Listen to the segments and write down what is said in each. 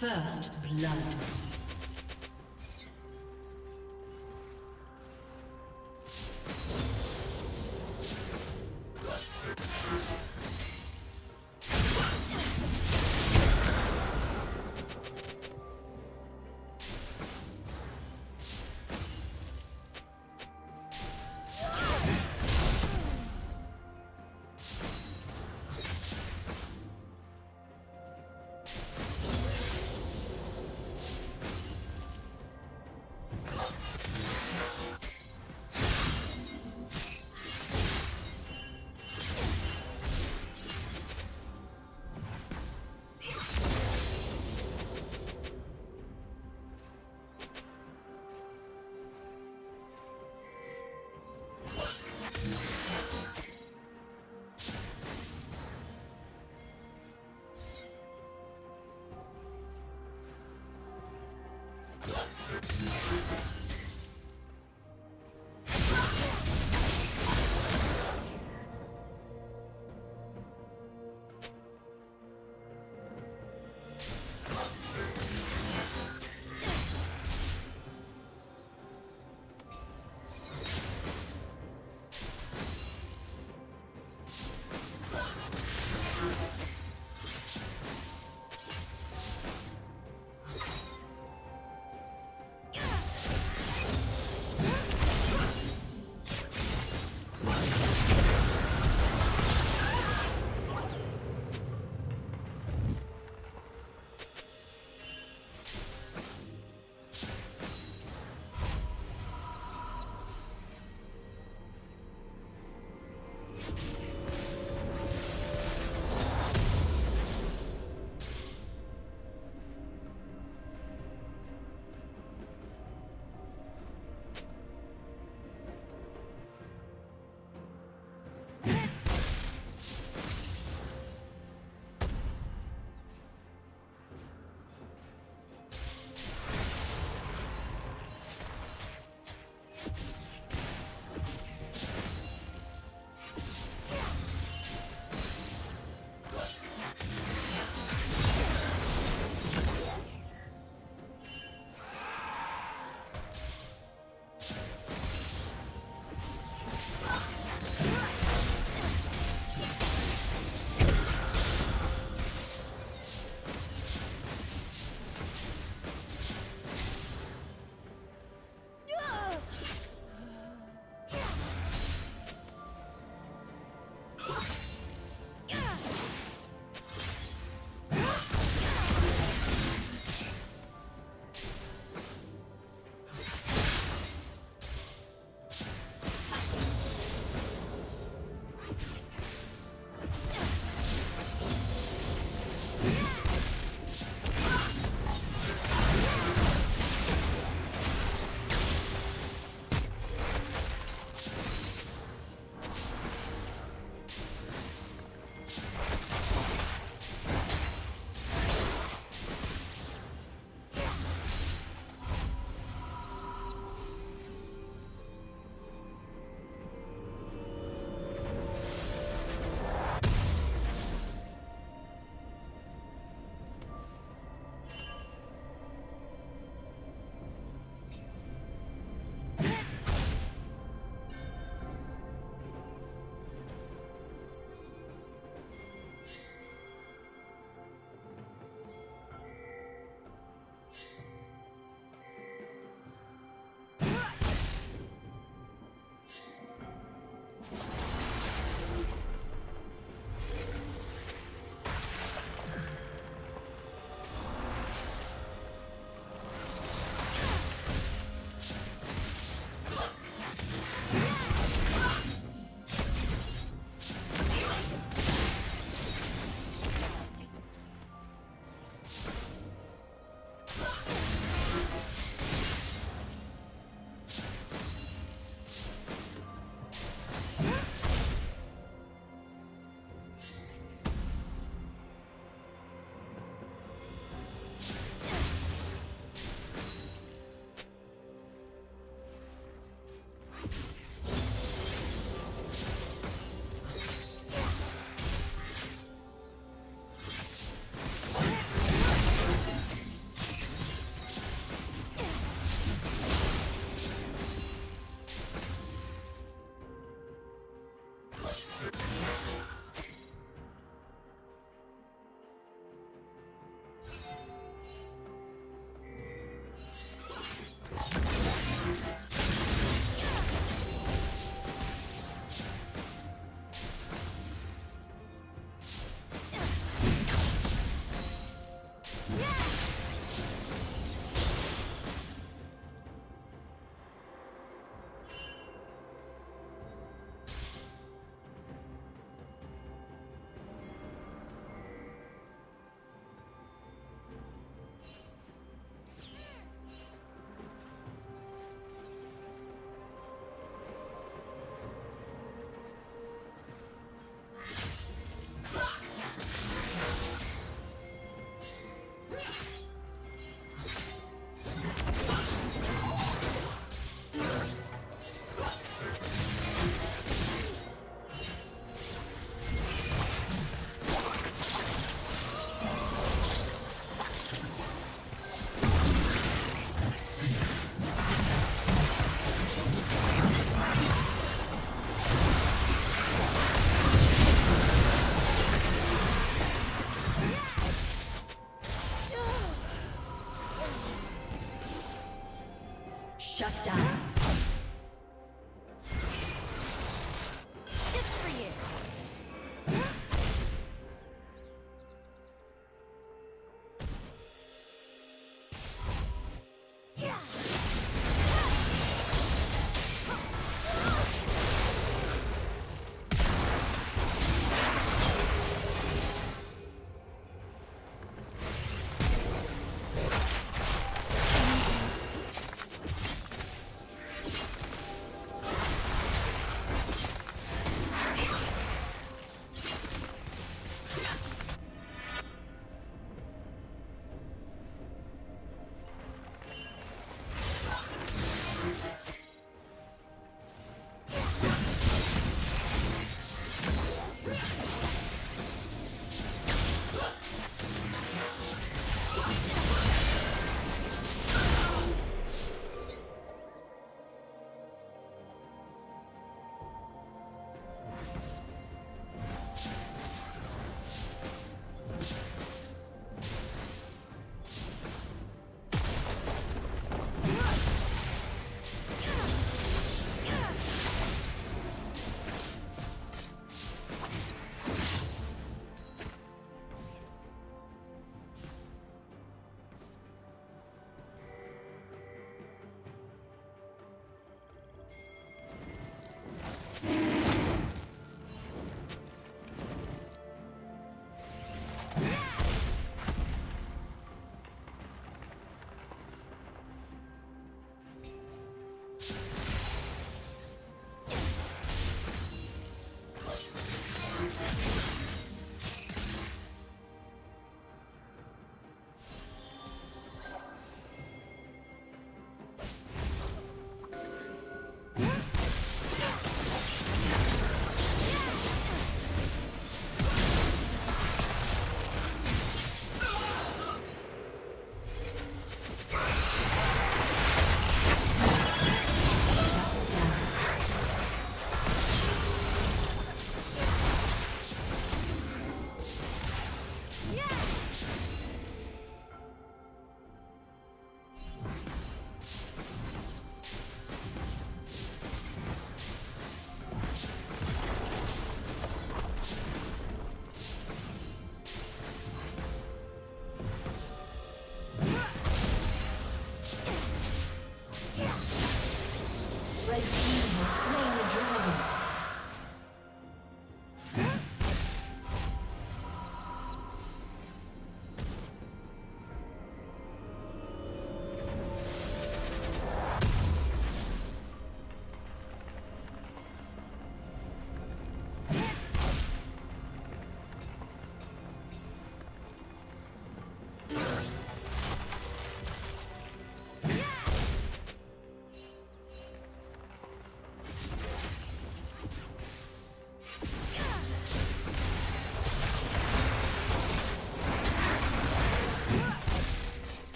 First blood. Shut down.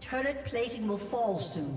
Turret plating will fall soon.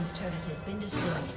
team's turret has been destroyed.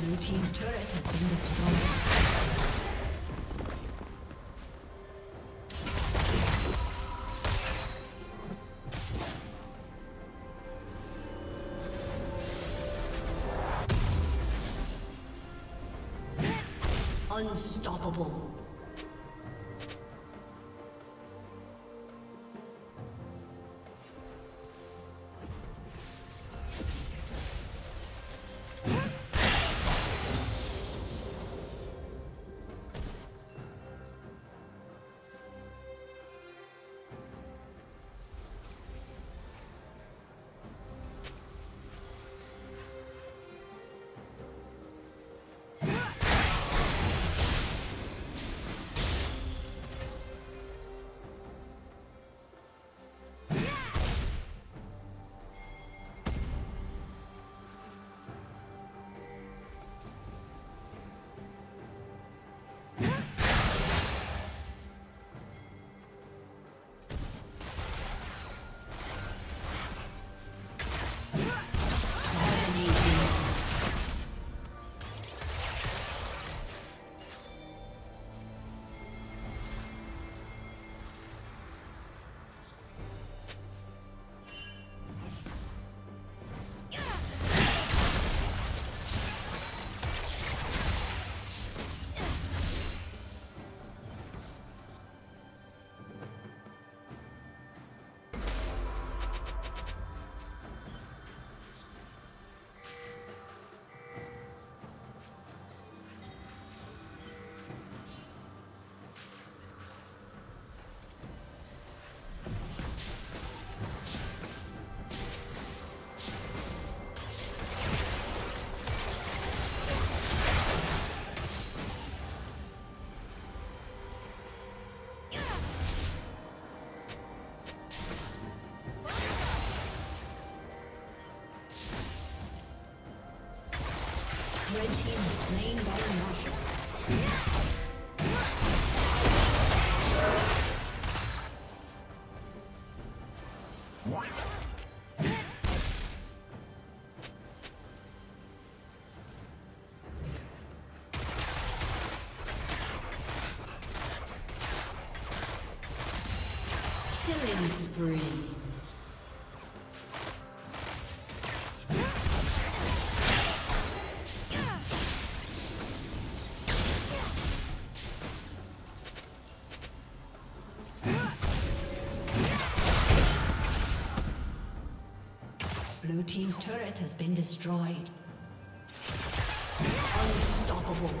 Blue team's turret has been destroyed. Rampage. Blue team's turret has been destroyed. Unstoppable. Killing spree. Blue team's turret has been destroyed. Unstoppable.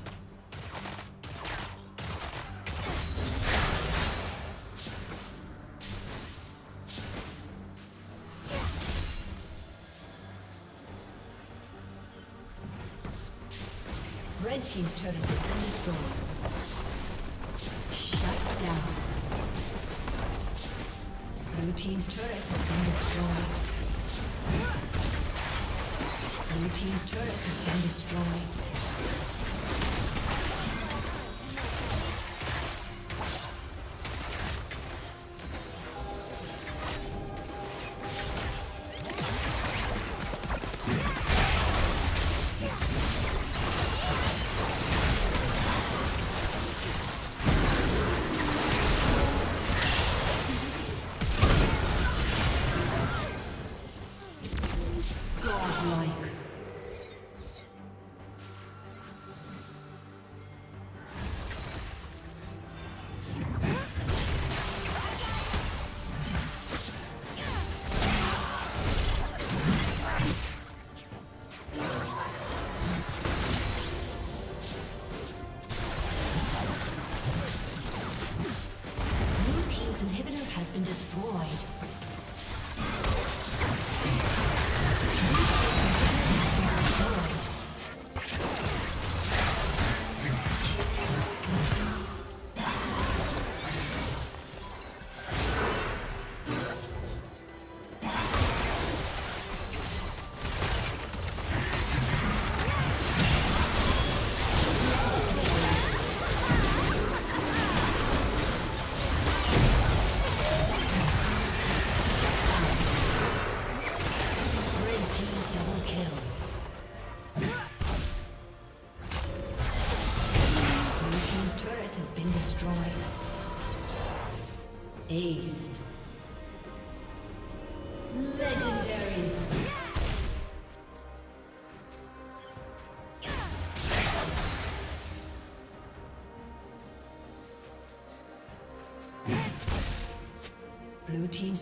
Red team's turret has been destroyed. Shut down. Blue team's turret has been destroyed. Blue team's turret has been destroyed. Aced. Legendary. Blue team's